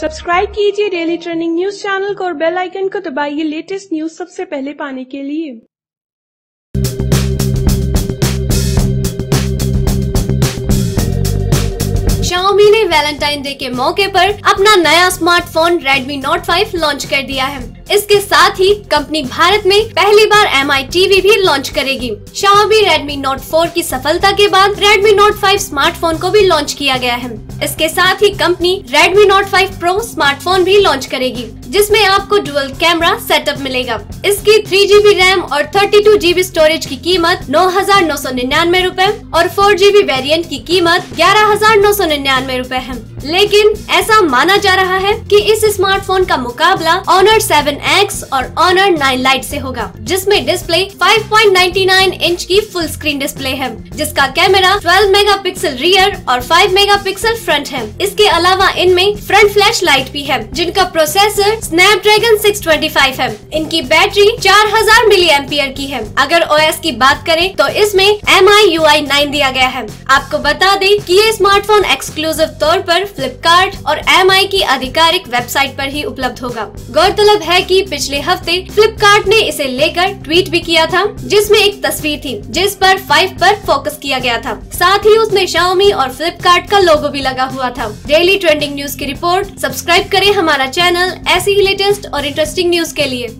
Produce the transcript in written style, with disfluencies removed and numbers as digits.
Subscribe कीजिए daily trending news channel को और बेल आइकन को दबाइए लेटेस्ट न्यूज सबसे पहले पाने के लिए। Xiaomi ने वैलेंटाइन डे के मौके पर अपना नया स्मार्टफोन Redmi Note 5 लॉन्च कर दिया है। इसके साथ ही कंपनी भारत में पहली बार MIUI भी लॉन्च करेगी। Xiaomi Redmi Note 4 की सफलता के बाद Redmi Note 5 स्मार्टफोन को भी लॉन्च किया गया है। इसके साथ ही company Redmi Note 5 Pro smartphone भी लॉन्च करेगी, जिसमें आपको डुअल कैमरा सेटअप मिलेगा। इसकी 3GB रैम और 32GB स्टोरेज की कीमत 9,999 रुपए और 4GB वेरिएंट की कीमत 11,999 रुपए है। लेकिन ऐसा माना जा रहा है कि इस स्मार्टफोन का मुकाबला Honor 7X और Honor 9 Lite से होगा, जिसमें डिस्प्ले 5.99 इंच की फुल स्क्रीन डिस्प्ले है, जिसका कैमरा 12 मेगापिक्सल रियर और 5 मेगापिक्सल फ्रंट है। इसके अलावा इनमें फ्रंट फ्लैश लाइट भी है, जिनका प्रोसेसर Snapdragon 625 है। इनकी बैटरी 4000 mAh की है। अगर OS की बात करें तो इसमें MIUI 9 दिया गया है। आपको बता दें कि ये स्मार्टफोन एक्सक्लूसिव तौर पर फ्लिपकार्ट और MI की आधिकारिक वेबसाइट पर ही उपलब्ध होगा। गौरतलब है कि पिछले हफ्ते फ्लिपकार्ट ने इसे लेकर ट्वीट भी किया था, जिसमें एक तस्वीर थी जिस पर 5 पर फोकस किया गया था। साथ ही उसमें Xiaomi और फ्लिपकार्ट का लोगो भी लगा हुआ था। डेली ट्रेंडिंग न्यूज की रिपोर्ट। सब्सक्राइब करें हमारा चैनल ऐसी ही लेटेस्ट और इंटरेस्टिंग न्यूज के लिए।